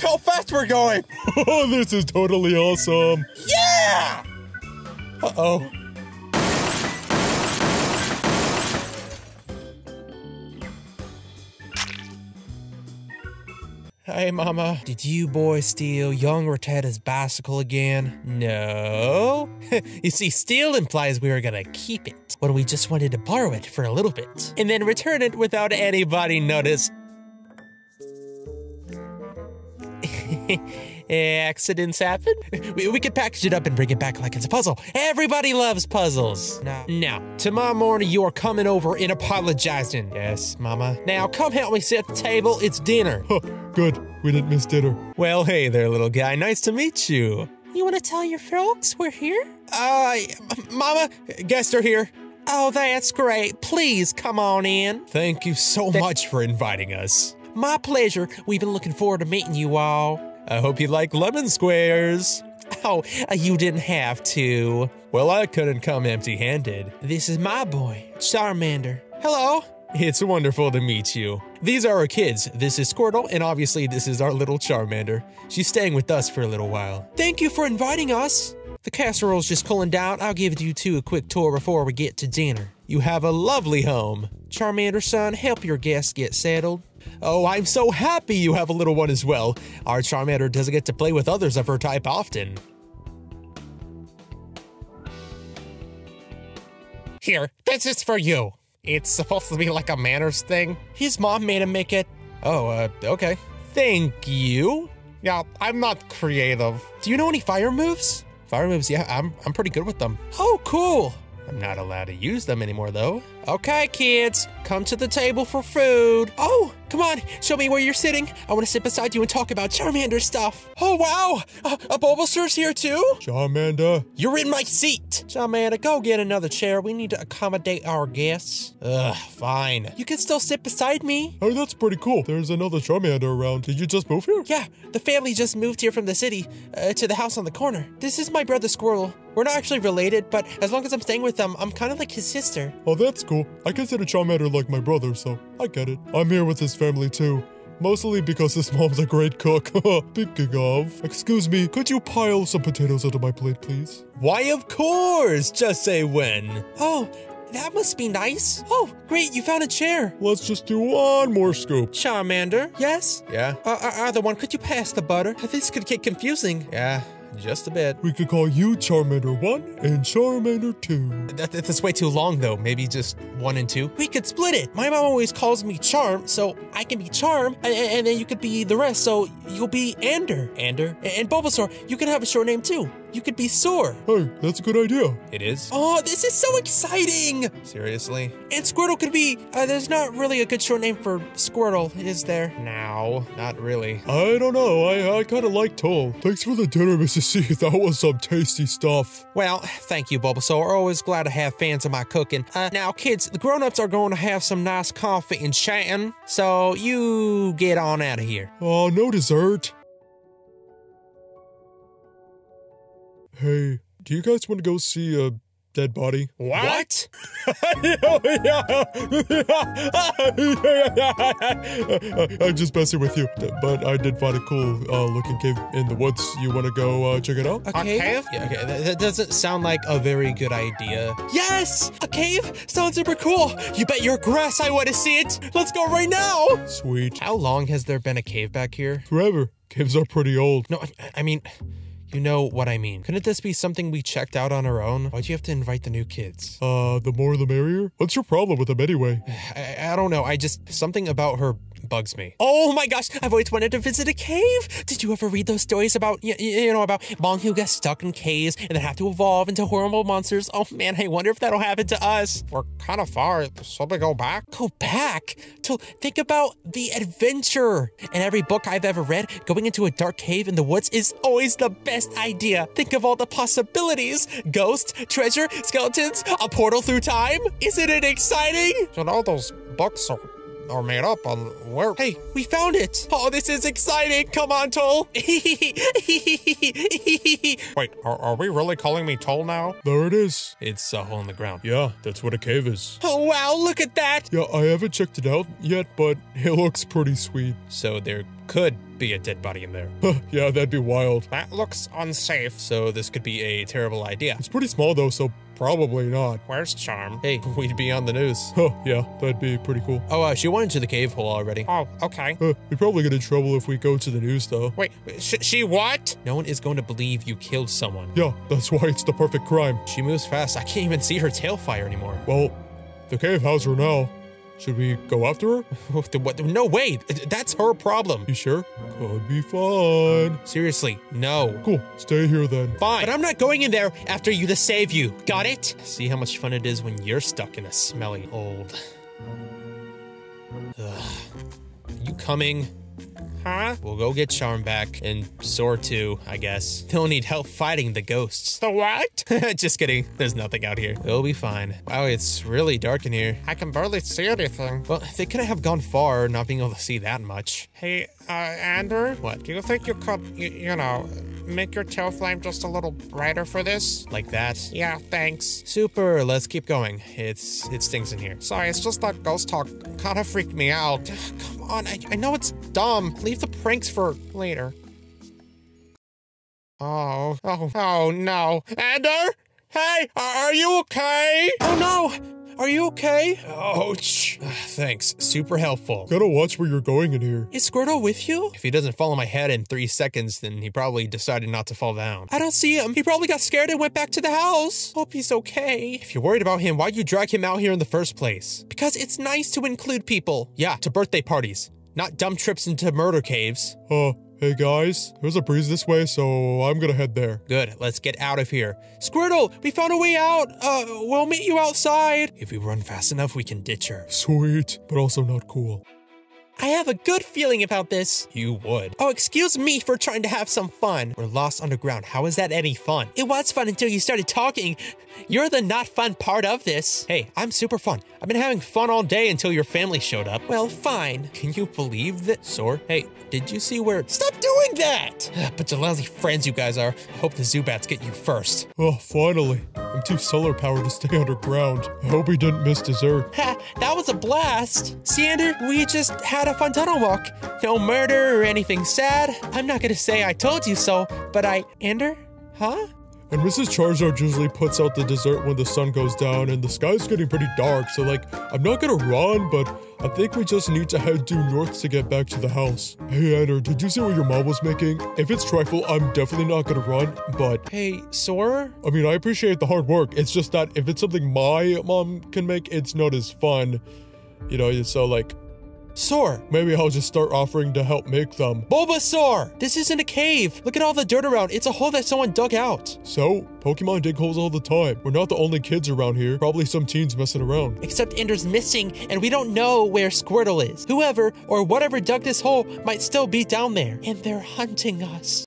believe how fast we're going! Oh, this is totally awesome! Yeah! Uh-oh. Hey, Mama. Did you boys steal young Rattata's bicycle again? No. You see, steal implies we were gonna keep it when we just wanted to borrow it for a little bit and then return it without anybody notice. Accidents happen. We could package it up and bring it back like it's a puzzle. Everybody loves puzzles. Now, tomorrow morning you are coming over and apologizing. Yes, Mama. Now, come help me set the table. It's dinner. Huh, good. We didn't miss dinner. Well, hey there, little guy. Nice to meet you. You want to tell your folks we're here? Mama, guests are here. Oh, that's great. Please come on in. Thank you so much for inviting us. My pleasure. We've been looking forward to meeting you all. I hope you like lemon squares. Oh, you didn't have to. Well, I couldn't come empty-handed. This is my boy, Charmander. Hello. It's wonderful to meet you. These are our kids. This is Squirtle, and obviously this is our little Charmander. She's staying with us for a little while. Thank you for inviting us. The casserole's just cooling down. I'll give you two a quick tour before we get to dinner. You have a lovely home. Charmander, son, help your guests get settled. Oh, I'm so happy you have a little one as well. Our Charmander doesn't get to play with others of her type often. Here, this is for you. It's supposed to be like a manners thing. His mom made him make it. Oh, okay. Thank you. Yeah, I'm not creative. Do you know any fire moves? Fire moves, yeah, I'm pretty good with them. Oh, cool. I'm not allowed to use them anymore, though. Okay, kids, come to the table for food. Oh, come on, show me where you're sitting. I want to sit beside you and talk about Charmander stuff. Oh, wow, a Bulbasaur's here, too? Charmander. You're in my seat. Charmander, go get another chair. We need to accommodate our guests. Ugh, fine. You can still sit beside me. Oh, that's pretty cool. There's another Charmander around. Did you just move here? Yeah, the family just moved here from the city to the house on the corner. This is my brother, Squirtle. We're not actually related, but as long as I'm staying with them, I'm kind of like his sister. Oh, that's cool. I consider Charmander like my brother, so I get it. I'm here with his family too, mostly because his mom's a great cook. Thinking of, excuse me, could you pile some potatoes onto my plate, please? Why, of course, just say when. Oh, that must be nice. Oh, great, you found a chair. Let's just do one more scoop. Charmander, yes? Yeah? Either one, could you pass the butter? This could get confusing. Yeah. Just a bit. We could call you Charmander 1 and Charmander 2. That's way too long, though. Maybe just 1 and 2. We could split it. My mom always calls me Charm, so I can be Charm, and then you could be the rest, so you'll be Ander. Ander? And Bulbasaur, you can have a short name, too. You could be Sore. Hey, that's a good idea. It is? Oh, this is so exciting. Seriously? And Squirtle could be, there's not really a good short name for Squirtle, is there? No, not really. I don't know. I kind of like Toll. Thanks for the dinner, Mrs. C. That was some tasty stuff. Well, thank you, Bulbasaur. Always glad to have fans of my cooking. Now, kids, the grown-ups are going to have some nice coffee and chatting, so you get on out of here. Oh, no dessert. Hey, do you guys want to go see a dead body? What? I'm just messing with you, but I did find a cool looking cave in the woods. You want to go check it out? A cave? Yeah, okay, that doesn't sound like a very good idea. Yes, a cave sounds super cool. You bet your grass I want to see it. Let's go right now. Sweet. How long has there been a cave back here? Forever. Caves are pretty old. No, I mean... You know what I mean. Couldn't this be something we checked out on our own? Why'd you have to invite the new kids? The more the merrier? What's your problem with them anyway? I don't know. I just... Something about her bugs me. Oh my gosh! I've always wanted to visit a cave! Did you ever read those stories about, you know, about Mong who gets stuck in caves and then have to evolve into horrible monsters? Oh man, I wonder if that'll happen to us. We're kind of far. Shall we go back? Go back? Think about the adventure. In every book I've ever read, going into a dark cave in the woods is always the best idea. Think of all the possibilities. Ghosts, treasure, skeletons, a portal through time. Isn't it exciting? And all those books are or made up on where. Hey, we found it. Oh, this is exciting. Come on, Toll. Wait, are we really calling me Toll now? There it is. It's a hole in the ground. Yeah, that's what a cave is. Oh, wow, look at that. Yeah, I haven't checked it out yet, but it looks pretty sweet. So there could be a dead body in there. Yeah, that'd be wild. That looks unsafe. So this could be a terrible idea. It's pretty small though, so probably not. Where's Charm? Hey, we'd be on the news. Oh, yeah, that'd be pretty cool. Oh, she went into the cave hole already. Oh, okay. We probably get in trouble if we go to the news, though. Wait, she what? No one is going to believe you killed someone. Yeah, that's why it's the perfect crime. She moves fast. I can't even see her tail fire anymore. Well, the cave has her now. Should we go after her? What? No, wait. That's her problem. You sure? Could be fun. Seriously, no. Cool. Stay here then. Fine. But I'm not going in there after you to save you. Got it? See how much fun it is when you're stuck in a smelly old... Ugh. You coming? Huh? We'll go get Charm back and Soar too, I guess. They'll need help fighting the ghosts. The what? Just kidding. There's nothing out here. It'll be fine. Wow, it's really dark in here. I can barely see anything. Well, they couldn't have gone far not being able to see that much. Hey, Andrew? What? Do you think you could, you know, make your tail flame just a little brighter for this? Like that? Yeah, thanks. Super, let's keep going. It stinks in here. Sorry, it's just that ghost talk kind of freaked me out. Come on, I know it's dumb. Leave the pranks for later. Oh no. Ender? Hey, are you okay? Oh no! Are you okay? Ouch. Thanks. Super helpful. Gotta watch where you're going in here. Is Squirtle with you? If he doesn't follow my head in 3 seconds, then he probably decided not to fall down. I don't see him. He probably got scared and went back to the house. Hope he's okay. If you're worried about him, why'd you drag him out here in the first place? Because it's nice to include people. Yeah, to birthday parties. Not dumb trips into murder caves. Hey guys, there's a breeze this way, so I'm gonna head there. Good, let's get out of here. Squirtle, we found a way out. We'll meet you outside. If we run fast enough, we can ditch her. Sweet, but also not cool. I have a good feeling about this. You would. Oh, excuse me for trying to have some fun. We're lost underground. How is that any fun? It was fun until you started talking. You're the not fun part of this. Hey, I'm super fun. I've been having fun all day until your family showed up. Well, fine. Can you believe that? Soar, hey, did you see where? Stop doing that! Bunch of lousy friends you guys are. I hope the Zubats get you first. Oh, finally. I'm too solar powered to stay underground. I hope he didn't miss dessert. Ha, that was a blast. Sander, we just had a fun tunnel walk. No murder or anything sad. I'm not gonna say I told you so, but I, Ander, huh? And Mrs. Charizard usually puts out the dessert when the sun goes down, and the sky's getting pretty dark, so like, I'm not gonna run, but I think we just need to head due north to get back to the house. Hey, Anner, did you see what your mom was making? If it's trifle, I'm definitely not gonna run, but... Hey, Sora? I mean, I appreciate the hard work. It's just that if it's something my mom can make, it's not as fun. You know, so like... Sora! Maybe I'll just start offering to help make them. Bulbasaur! This isn't a cave! Look at all the dirt around. It's a hole that someone dug out. So, Pokemon dig holes all the time. We're not the only kids around here. Probably some teens messing around. Except Ender's missing, and we don't know where Squirtle is. Whoever or whatever dug this hole might still be down there. And they're hunting us.